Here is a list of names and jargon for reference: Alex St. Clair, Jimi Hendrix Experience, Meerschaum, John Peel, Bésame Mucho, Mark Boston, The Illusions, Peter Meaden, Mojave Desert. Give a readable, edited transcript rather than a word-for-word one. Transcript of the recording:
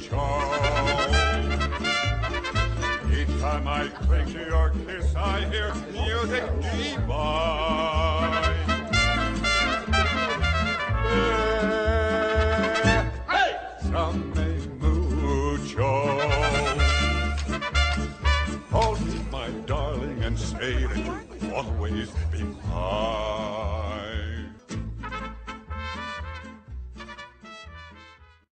mucho. Each time I cling to your kiss, I hear music divine. Bésame mucho. Hold me, my darling, and say that you'll always be mine.